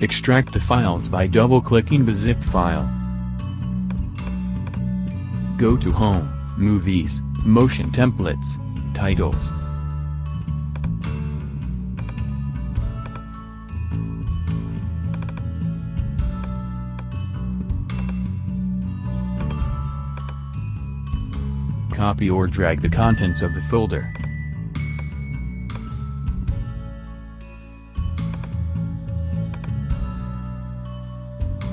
Extract the files by double-clicking the zip file. Go to Home, Movies, Motion Templates, Titles. Copy or drag the contents of the folder.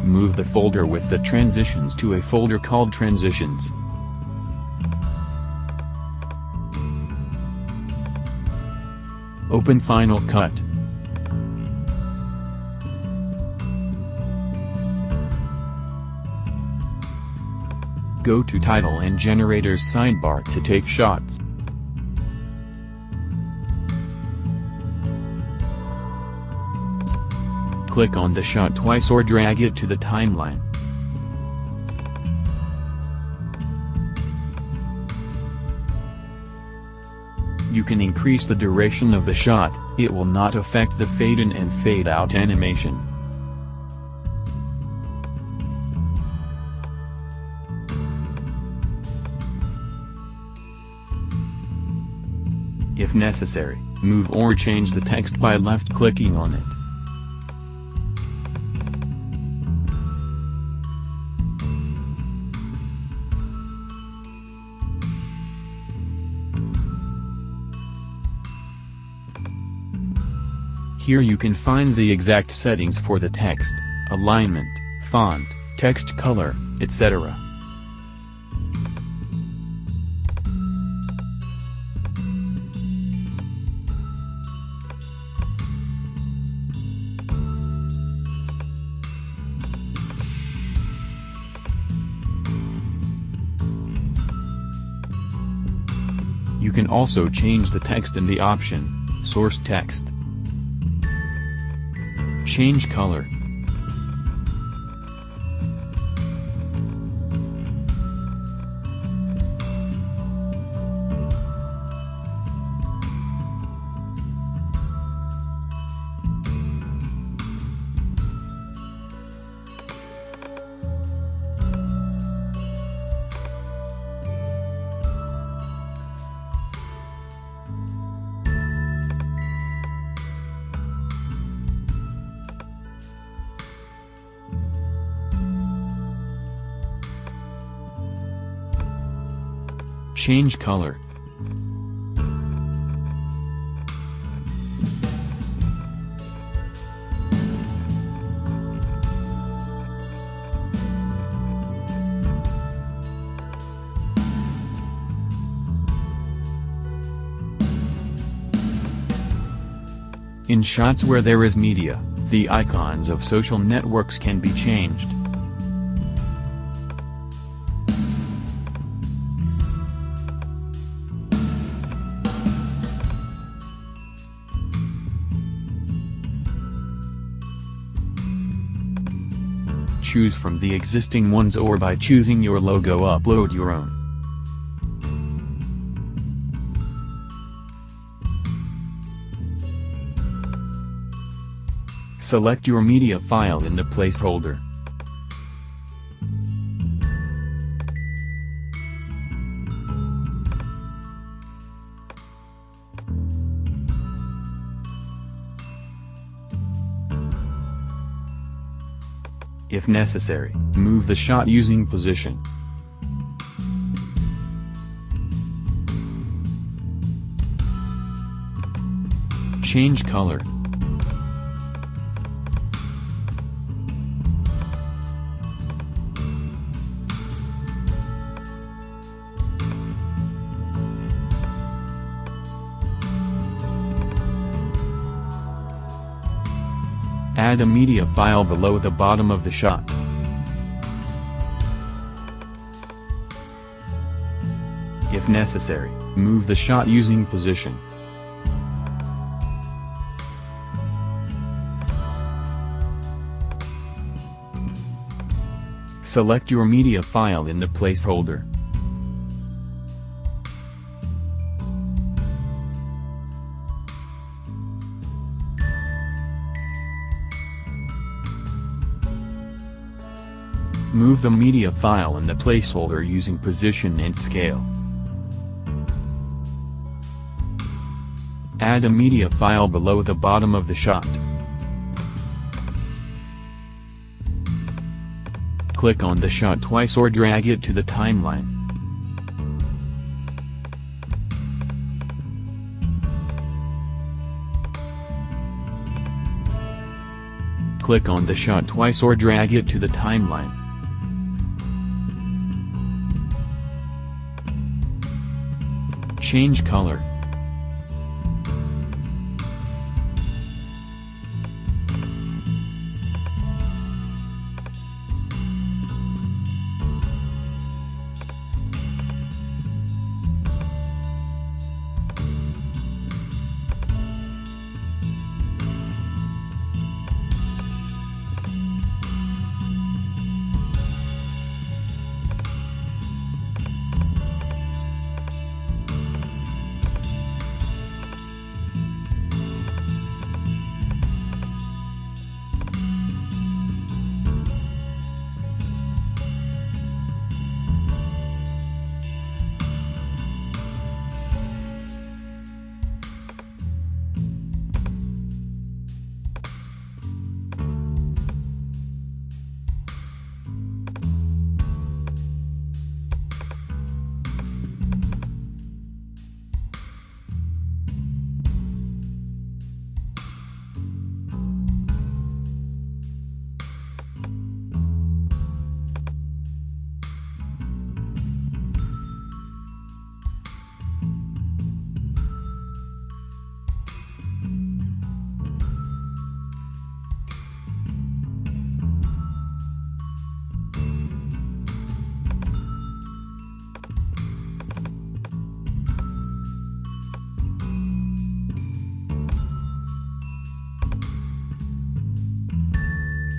Move the folder with the transitions to a folder called Transitions. Open Final Cut. Go to Title and Generators sidebar to take shots. Click on the shot twice or drag it to the timeline. You can increase the duration of the shot, it will not affect the fade in and fade out animation. If necessary, move or change the text by left-clicking on it. Here you can find the exact settings for the text, alignment, font, text color, etc. You can also change the text in the option, Source Text. Change color. Change color. In shots where there is media, the icons of social networks can be changed. Choose from the existing ones or by choosing your logo upload your own. Select your media file in the placeholder. If necessary, move the shot using position. Change color. Add a media file below the bottom of the shot. If necessary, move the shot using position. Select your media file in the placeholder. Move the media file in the placeholder using position and scale. Add a media file below the bottom of the shot. Click on the shot twice or drag it to the timeline. Click on the shot twice or drag it to the timeline. Change color.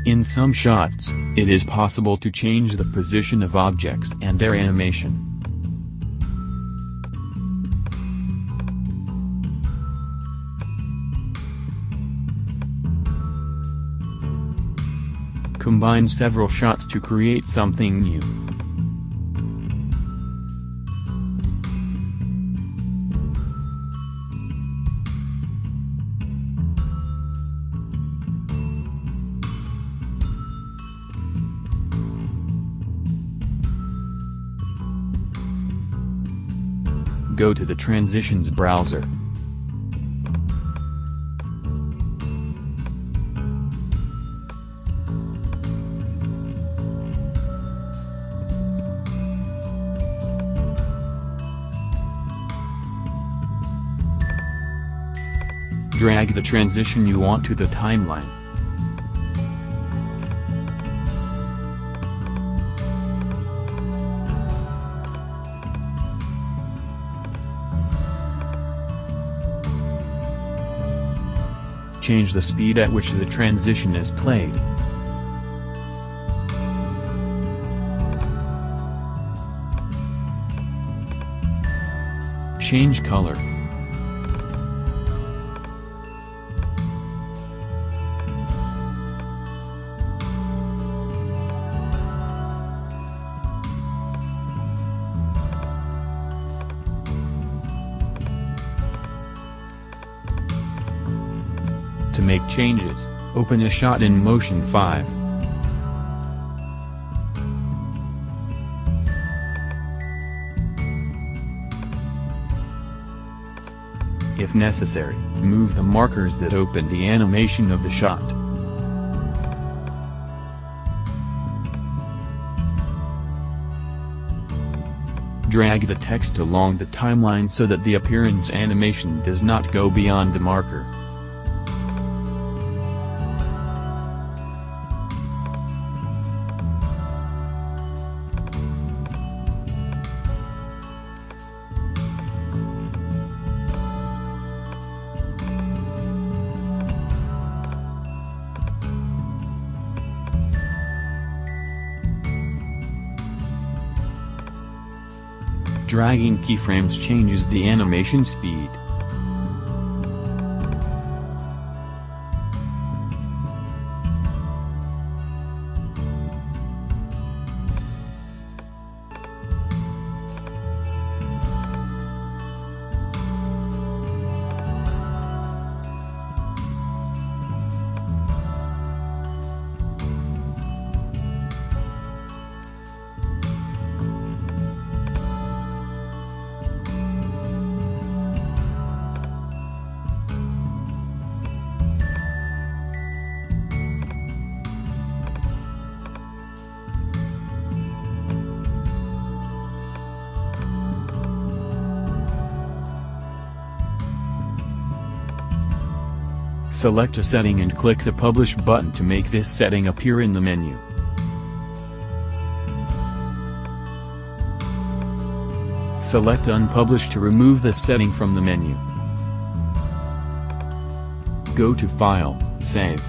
In some shots, it is possible to change the position of objects and their animation. Combine several shots to create something new. Go to the Transitions browser. Drag the transition you want to the timeline. Change the speed at which the transition is played. Change color. To make changes, open a shot in Motion 5. If necessary, move the markers that open the animation of the shot. Drag the text along the timeline so that the appearance animation does not go beyond the marker. Dragging keyframes changes the animation speed. Select a setting and click the Publish button to make this setting appear in the menu. Select Unpublish to remove the setting from the menu. Go to File, Save.